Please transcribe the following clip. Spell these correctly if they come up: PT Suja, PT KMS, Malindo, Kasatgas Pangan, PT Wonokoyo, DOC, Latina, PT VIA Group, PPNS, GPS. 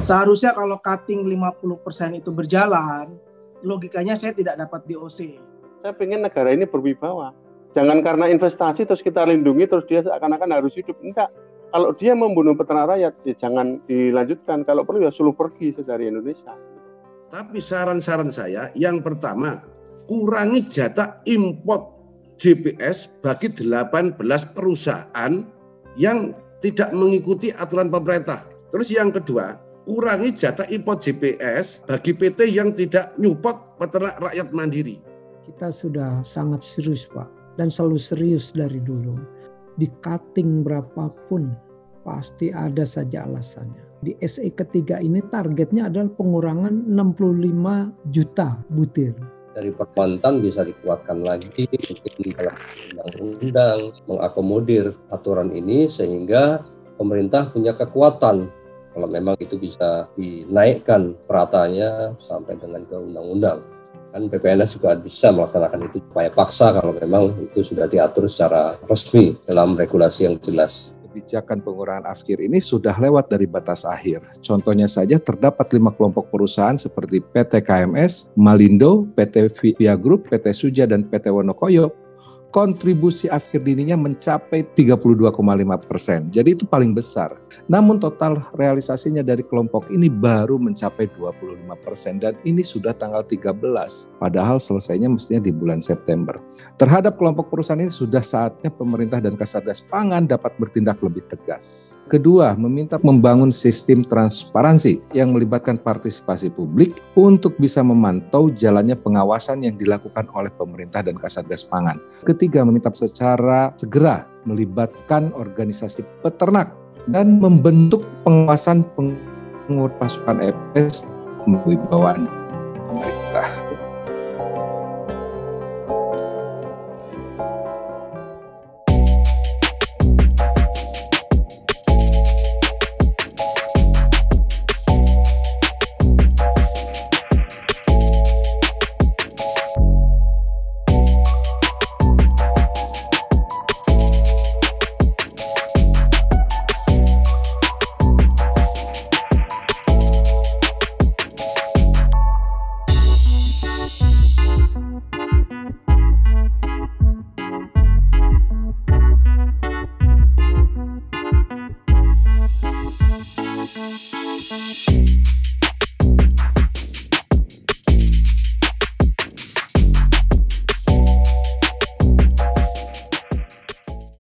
Seharusnya kalau cutting 50% itu berjalan, logikanya saya tidak dapat DOC. Saya pengen negara ini berwibawa. Jangan karena investasi terus kita lindungi, terus dia seakan-akan harus hidup. Enggak. Kalau dia membunuh peternak rakyat, ya jangan dilanjutkan. Kalau perlu ya suruh pergi dari Indonesia. Tapi saran-saran saya, yang pertama, kurangi jatah import GPS bagi 18 perusahaan yang tidak mengikuti aturan pemerintah. Terus yang kedua, kurangi jatah import GPS bagi PT yang tidak nyupot peternak rakyat mandiri. Kita sudah sangat serius, Pak. Dan selalu serius dari dulu. Di cutting berapapun pasti ada saja alasannya. Di SE ketiga ini targetnya adalah pengurangan 65 juta butir. Dari Perbantan bisa dikuatkan lagi, mungkin dalam undang-undang mengakomodir aturan ini sehingga pemerintah punya kekuatan. Kalau memang itu bisa dinaikkan peratanya sampai dengan ke undang-undang. Kan PPNS juga bisa melaksanakan itu upaya paksa kalau memang itu sudah diatur secara resmi dalam regulasi yang jelas. Kebijakan pengurangan afkir ini sudah lewat dari batas akhir. Contohnya saja terdapat 5 kelompok perusahaan seperti PT KMS, Malindo, PT VIA Group, PT Suja, dan PT Wonokoyo. Kontribusi afkir dininya mencapai 32,5%. Jadi itu paling besar. Namun total realisasinya dari kelompok ini baru mencapai 25% dan ini sudah tanggal 13. Padahal selesainya mestinya di bulan September. Terhadap kelompok perusahaan ini sudah saatnya pemerintah dan Kasatgas Pangan dapat bertindak lebih tegas. Kedua, meminta membangun sistem transparansi yang melibatkan partisipasi publik untuk bisa memantau jalannya pengawasan yang dilakukan oleh pemerintah dan Kasatgas Pangan. Ketiga, meminta secara segera melibatkan organisasi peternak dan membentuk pengawasan pengurusan pasukan EPS melalui bawaan pemerintah.